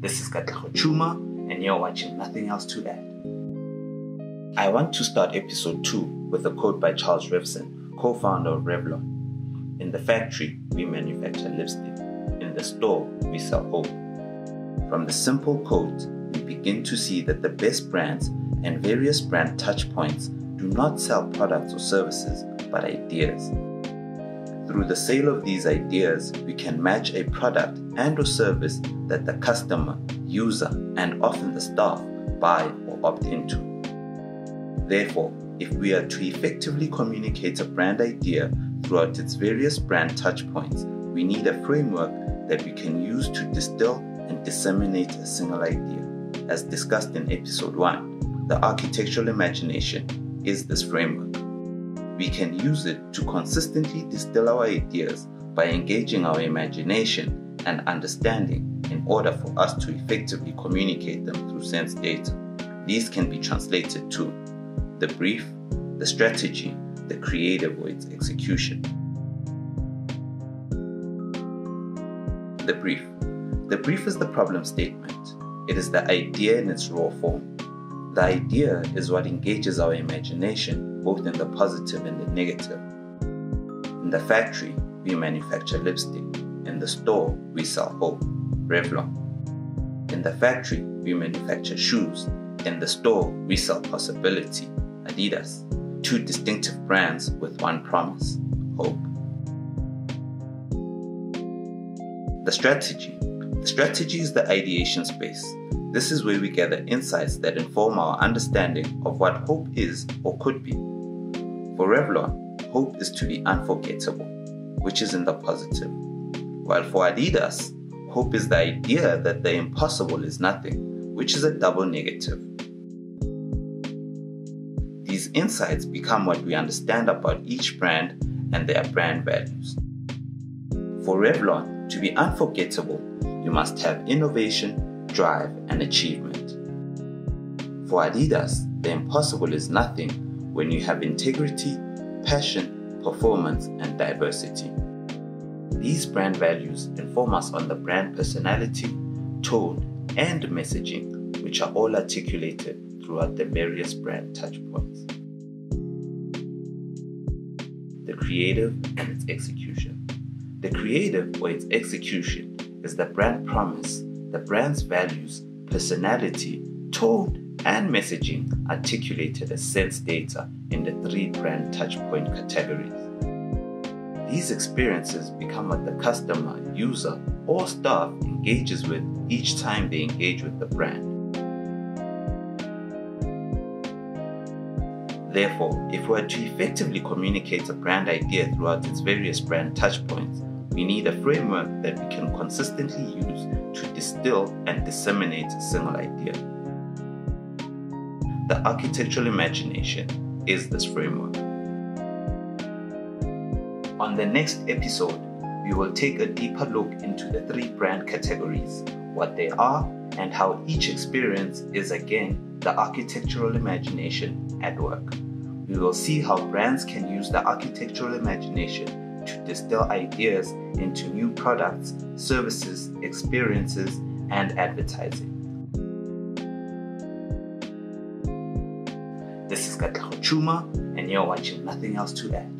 This is Katlego Tshuma, and you're watching Nothing Else to Add. I want to start episode 2 with a quote by Charles Revson, co-founder of Revlon. "In the factory, we manufacture lipstick. In the store, we sell hope." From the simple quote, we begin to see that the best brands and various brand touchpoints do not sell products or services, but ideas. Through the sale of these ideas, we can match a product and or service that the customer, user, and often the staff buy or opt into. Therefore, if we are to effectively communicate a brand idea throughout its various brand touchpoints, we need a framework that we can use to distill and disseminate a single idea. As discussed in episode 1, the architectural imagination is this framework. We can use it to consistently distill our ideas by engaging our imagination and understanding in order for us to effectively communicate them through sense data. These can be translated to the brief, the strategy, the creative or its execution. The brief. The brief is the problem statement. It is the idea in its raw form. The idea is what engages our imagination, both in the positive and the negative. In the factory, we manufacture lipstick. In the store, we sell hope. Revlon. In the factory, we manufacture shoes. In the store, we sell possibility. Adidas. Two distinctive brands with one promise, hope. The strategy. The strategy is the ideation space. This is where we gather insights that inform our understanding of what hope is or could be. For Revlon, hope is to be unforgettable, which is in the positive. While for Adidas, hope is the idea that the impossible is nothing, which is a double negative. These insights become what we understand about each brand and their brand values. For Revlon, to be unforgettable, you must have innovation, drive, and achievement. For Adidas, the impossible is nothing when you have integrity, passion, performance, and diversity. These brand values inform us on the brand personality, tone, and messaging, which are all articulated throughout the various brand touchpoints. The creative and its execution. The creative or its execution is the brand promise, the brand's values, personality, tone, and messaging articulated as sense data in the 3 brand touchpoint categories. These experiences become what the customer, user, or staff engages with each time they engage with the brand. Therefore, if we are to effectively communicate a brand idea throughout its various brand touchpoints, we need a framework that we can consistently use to distill and disseminate a single idea. The architectural imagination is this framework. On the next episode, we will take a deeper look into the 3 brand categories, what they are, and how each experience is again the architectural imagination at work. We will see how brands can use the architectural imagination to distill ideas into new products, services, experiences, and advertising. This is Katlego Tshuma, and you're watching Nothing Else to Add.